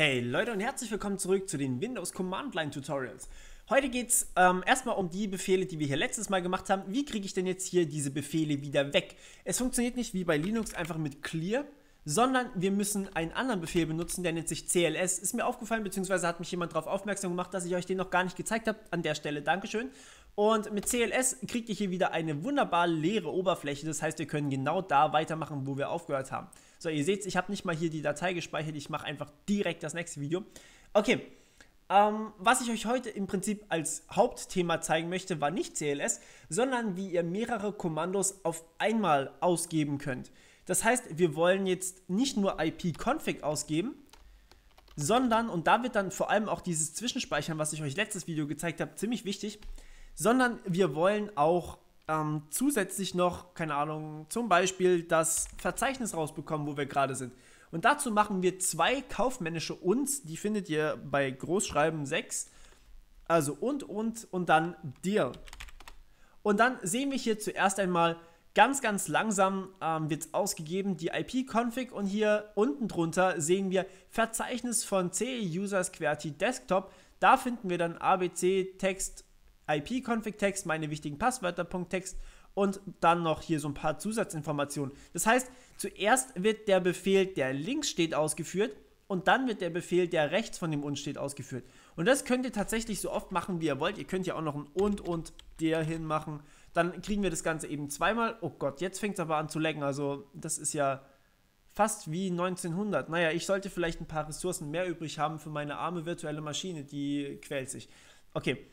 Hey Leute und herzlich willkommen zurück zu den Windows Command Line Tutorials. Heute geht es erstmal um die Befehle, die wir hier letztes Mal gemacht haben. Wie kriege ich denn jetzt hier diese Befehle wieder weg? Es funktioniert nicht wie bei Linux einfach mit clear, sondern wir müssen einen anderen Befehl benutzen, der nennt sich CLS. Ist mir aufgefallen, beziehungsweise hat mich jemand darauf aufmerksam gemacht, dass ich euch den noch gar nicht gezeigt habe. An der Stelle Dankeschön. Und mit CLS kriegt ihr hier wieder eine wunderbar leere Oberfläche. Das heißt, wir können genau da weitermachen, wo wir aufgehört haben. So, ihr seht, ich habe nicht mal hier die Datei gespeichert, ich mache einfach direkt das nächste Video. Okay, was ich euch heute im Prinzip als Hauptthema zeigen möchte, war nicht CLS, sondern wie ihr mehrere Kommandos auf einmal ausgeben könnt. Das heißt, wir wollen jetzt nicht nur IP-Config ausgeben, sondern, und da wird dann vor allem auch dieses Zwischenspeichern, was ich euch letztes Video gezeigt habe, ziemlich wichtig, sondern wir wollen auch zusätzlich noch, keine Ahnung, zum Beispiel das Verzeichnis rausbekommen, wo wir gerade sind. Und dazu machen wir zwei kaufmännische Unds, die findet ihr bei Großschreiben 6, also und dann dir. Und dann sehen wir hier zuerst einmal ganz langsam wird es ausgegeben, die IP-Config, und hier unten drunter sehen wir Verzeichnis von CE-Users-Desktop, da finden wir dann ABC-Text, IP-Config-Text, meine wichtigen Passwörter-Punkt-Text und dann noch hier so ein paar Zusatzinformationen. Das heißt, zuerst wird der Befehl, der links steht, ausgeführt und dann wird der Befehl, der rechts von dem und steht, ausgeführt. Und das könnt ihr tatsächlich so oft machen, wie ihr wollt. Ihr könnt ja auch noch ein und der hin machen. Dann kriegen wir das Ganze eben zweimal. Oh Gott, jetzt fängt es aber an zu laggen. Also das ist ja fast wie 1900. Naja, ich sollte vielleicht ein paar Ressourcen mehr übrig haben für meine arme virtuelle Maschine. Die quält sich. Okay.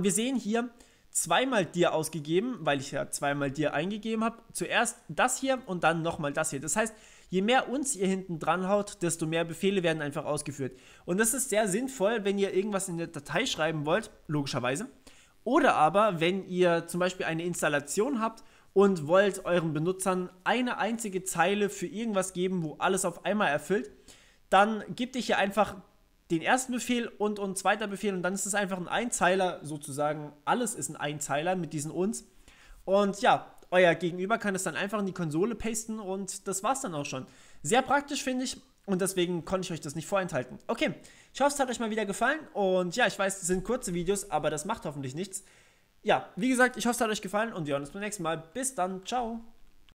Wir sehen hier zweimal dir ausgegeben, weil ich ja zweimal dir eingegeben habe. Zuerst das hier und dann nochmal das hier. Das heißt, je mehr uns ihr hinten dran haut, desto mehr Befehle werden einfach ausgeführt. Und das ist sehr sinnvoll, wenn ihr irgendwas in der Datei schreiben wollt, logischerweise. Oder aber, wenn ihr zum Beispiel eine Installation habt und wollt euren Benutzern eine einzige Zeile für irgendwas geben, wo alles auf einmal erfüllt, dann gebt ihr hier einfach den ersten Befehl und zweiter Befehl und dann ist es einfach ein Einzeiler sozusagen. Alles ist ein Einzeiler mit diesen uns. Und ja, euer Gegenüber kann es dann einfach in die Konsole pasten und das war's dann auch schon. Sehr praktisch, finde ich, und deswegen konnte ich euch das nicht vorenthalten. Okay, ich hoffe, es hat euch mal wieder gefallen und ja, ich weiß, es sind kurze Videos, aber das macht hoffentlich nichts. Ja, wie gesagt, ich hoffe, es hat euch gefallen und wir hören uns beim nächsten Mal. Bis dann, ciao!